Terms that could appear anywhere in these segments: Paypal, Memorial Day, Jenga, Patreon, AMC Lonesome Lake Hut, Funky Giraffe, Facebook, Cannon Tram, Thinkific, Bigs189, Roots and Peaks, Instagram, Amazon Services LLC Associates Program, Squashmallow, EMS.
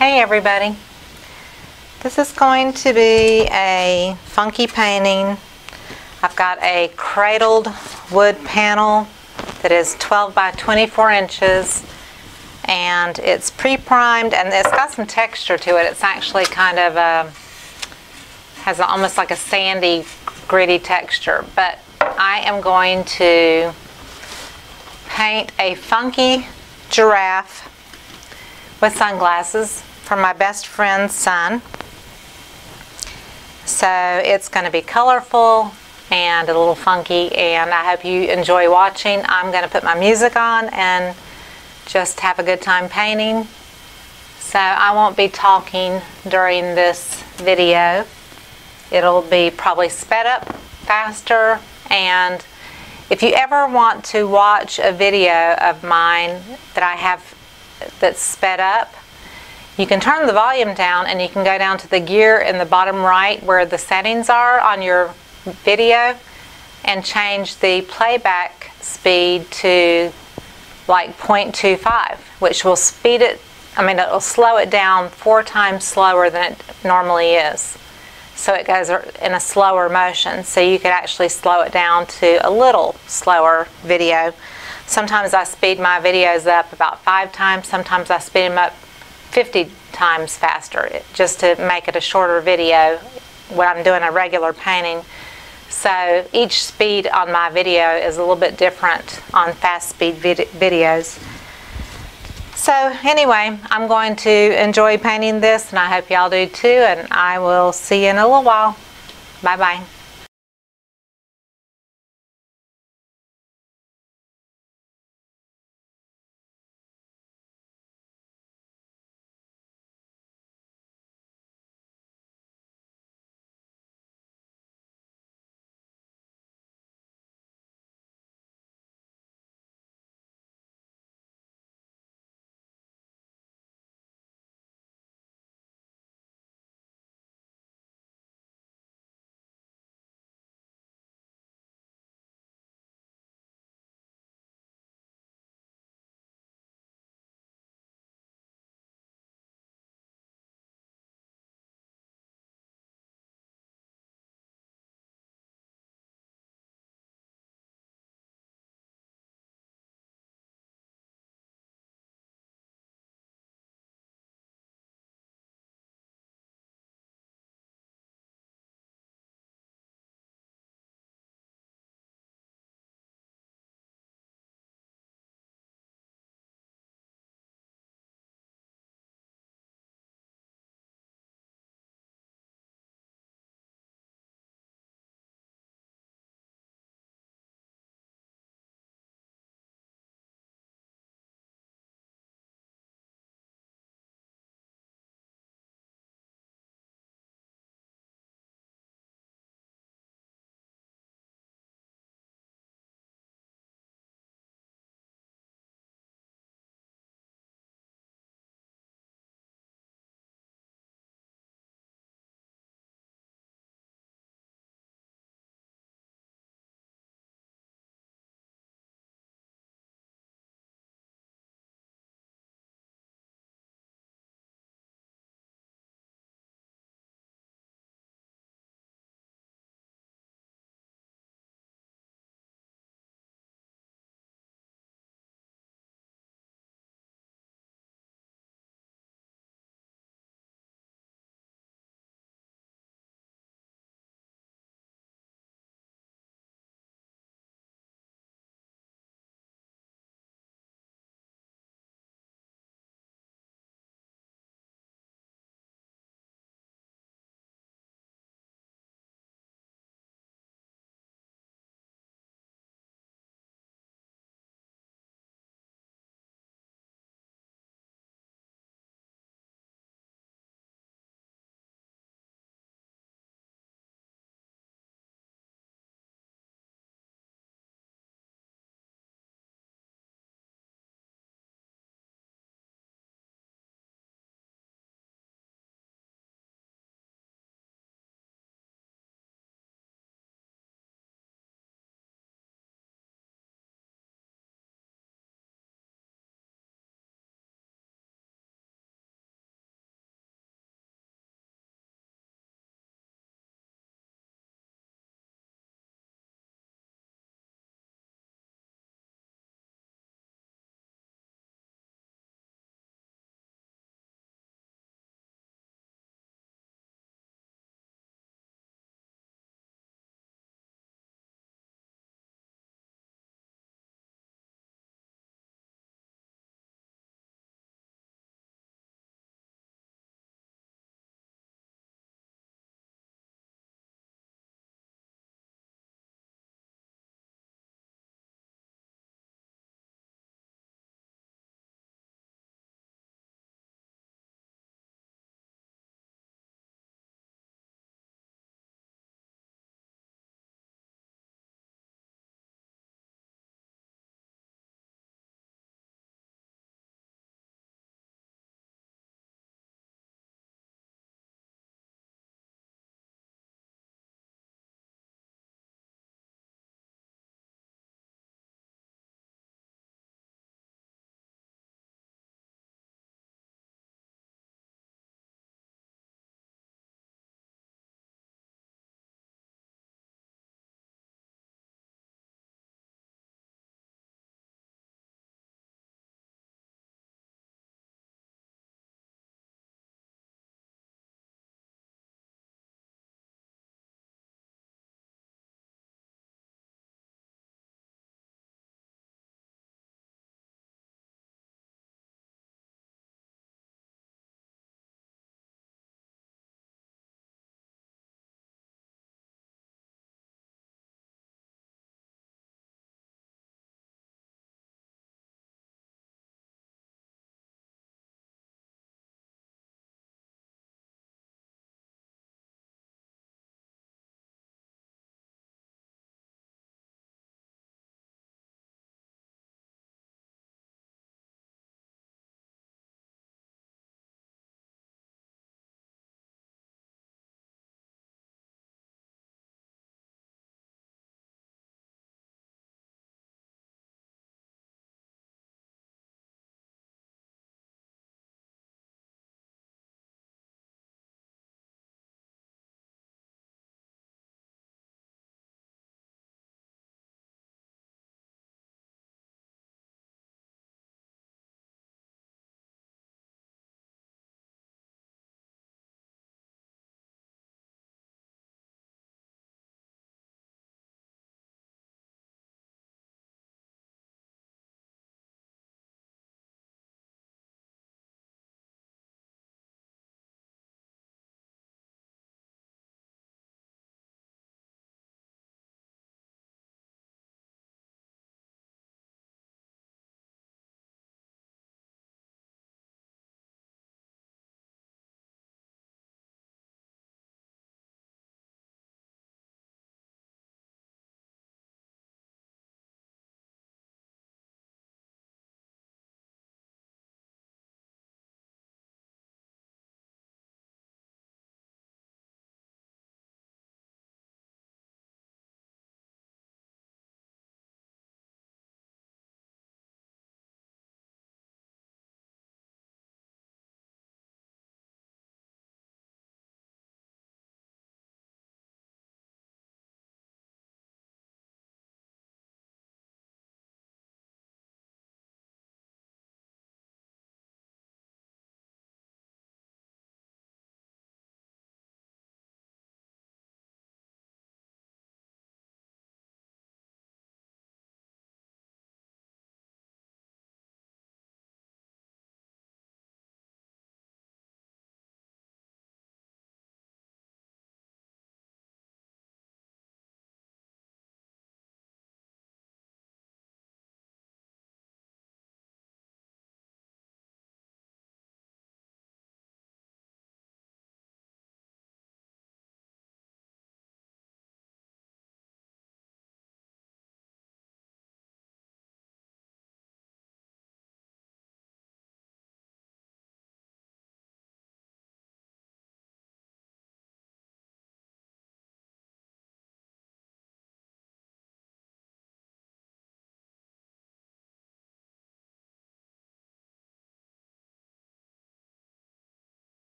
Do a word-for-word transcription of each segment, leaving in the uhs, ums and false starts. Hey everybody, this is going to be a funky painting. I've got a cradled wood panel that is twelve by twenty-four inches and it's pre-primed and it's got some texture to it. It's actually kind of a, has a, almost like a sandy, gritty texture, but I am going to paint a funky giraffe with sunglasses from my best friend's son. So it's going to be colorful and a little funky, and I hope you enjoy watching. I'm going to put my music on and just have a good time painting. So I won't be talking during this video. It'll be probably sped up faster, and if you ever want to watch a video of mine that I have that's sped up, you can turn the volume down and you can go down to the gear in the bottom right where the settings are on your video and change the playback speed to like point two five, which will speed it, I mean it'll slow it down four times slower than it normally is. So it goes in a slower motion, so you could actually slow it down to a little slower video. Sometimes I speed my videos up about five times, sometimes I speed them up fifty times faster just to make it a shorter video when I'm doing a regular painting. So each speed on my video is a little bit different on fast speed vid videos. So anyway, I'm going to enjoy painting this and I hope y'all do too, and I will see you in a little while. Bye bye.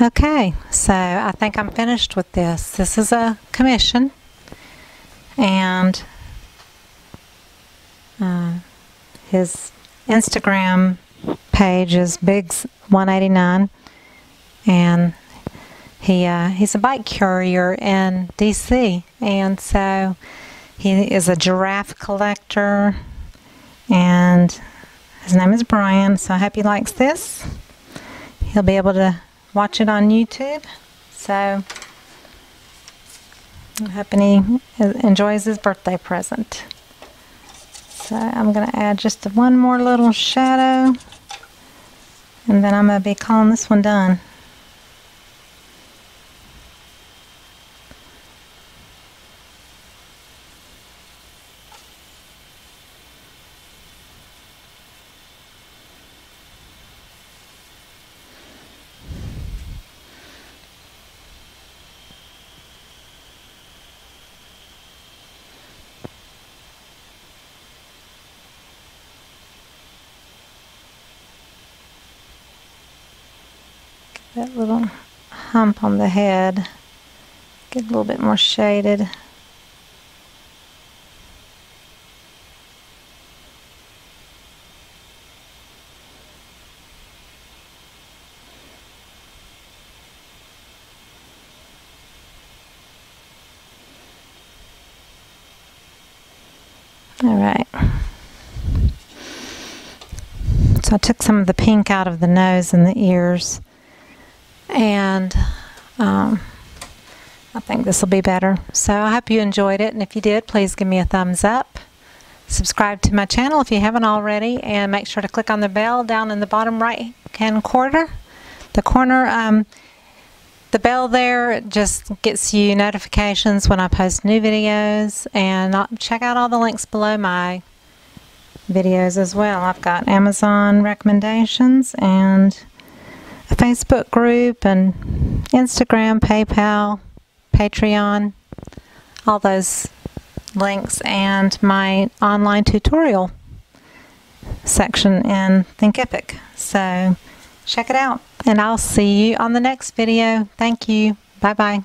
Okay, so I think I'm finished with this. This is a commission, and uh, his Instagram page is Bigs one eighty-nine, and he uh, he's a bike courier in D C, and so he is a giraffe collector, and his name is Brian. So I hope he likes this. He'll be able to watch it on YouTube, so I'm hoping he enjoys his birthday present. So I'm going to add just one more little shadow, and then I'm going to be calling this one done. That little hump on the head, get a little bit more shaded. All right. So I took some of the pink out of the nose and the ears. And um, I think this will be better. So I hope you enjoyed it, and if you did, please give me a thumbs up. Subscribe to my channel if you haven't already, and make sure to click on the bell down in the bottom right hand corner. The corner, um, the bell there just gets you notifications when I post new videos, and I'll check out all the links below my videos as well. I've got Amazon recommendations and a Facebook group and Instagram, PayPal, Patreon, all those links, and my online tutorial section in Thinkific. So check it out, and I'll see you on the next video. Thank you. Bye-bye.